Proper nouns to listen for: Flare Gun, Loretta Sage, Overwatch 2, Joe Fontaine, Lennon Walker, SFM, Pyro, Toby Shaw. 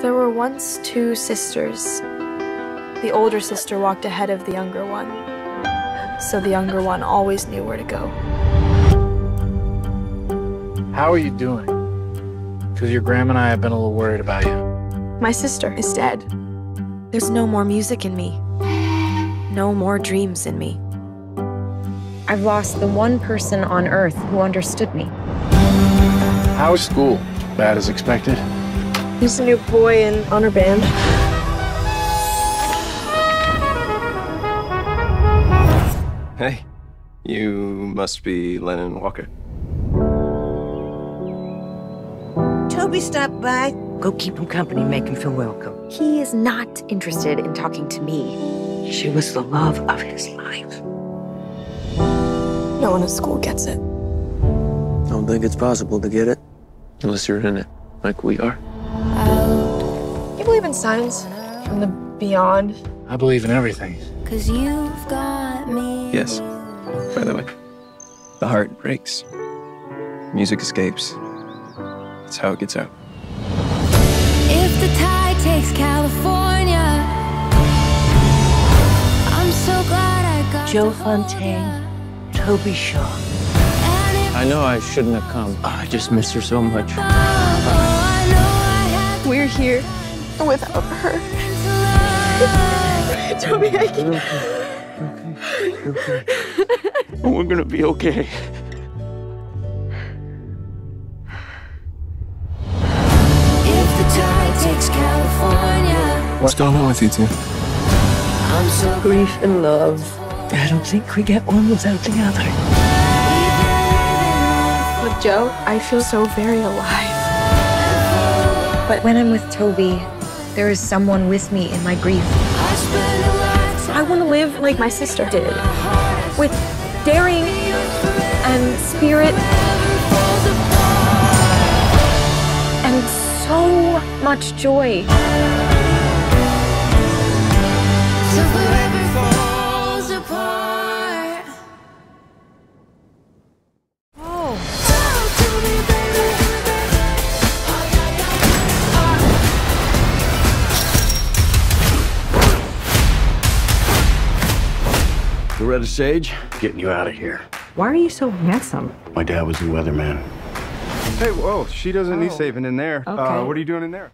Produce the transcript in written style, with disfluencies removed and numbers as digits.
There were once two sisters. The older sister walked ahead of the younger one, so the younger one always knew where to go. How are you doing? Because your grandma and I have been a little worried about you. My sister is dead. There's no more music in me. No more dreams in me. I've lost the one person on earth who understood me. How is school? Bad as expected. He's the new boy in honor band. Hey, you must be Lennon Walker. Toby stopped by. Go keep him company, make him feel welcome. He is not interested in talking to me. She was the love of his life. No one at school gets it. I don't think it's possible to get it, unless you're in it, like we are. You believe in science from the beyond? I believe in everything. 'Cause you've got me. Yes. By the way, the heart breaks. Music escapes. That's how it gets out. If the tide takes California, I'm so glad I got Joe Fontaine, Toby Shaw. I know I shouldn't have come. I just missed her so much. We're here without her. Toby, I can't. Okay. We're gonna be okay. If the tide takes California. What's going on with you two? I'm so grief and love. I don't think we get one without the other. With Joe, I feel so very alive. But when I'm with Toby, there is someone with me in my grief. I want to live like my sister did, with daring and spirit and so much joy. So forever falls apart. Oh. Loretta Sage, getting you out of here. Why are you so handsome? My dad was the weatherman. Hey, whoa, she doesn't need saving in there. Okay. What are you doing in there?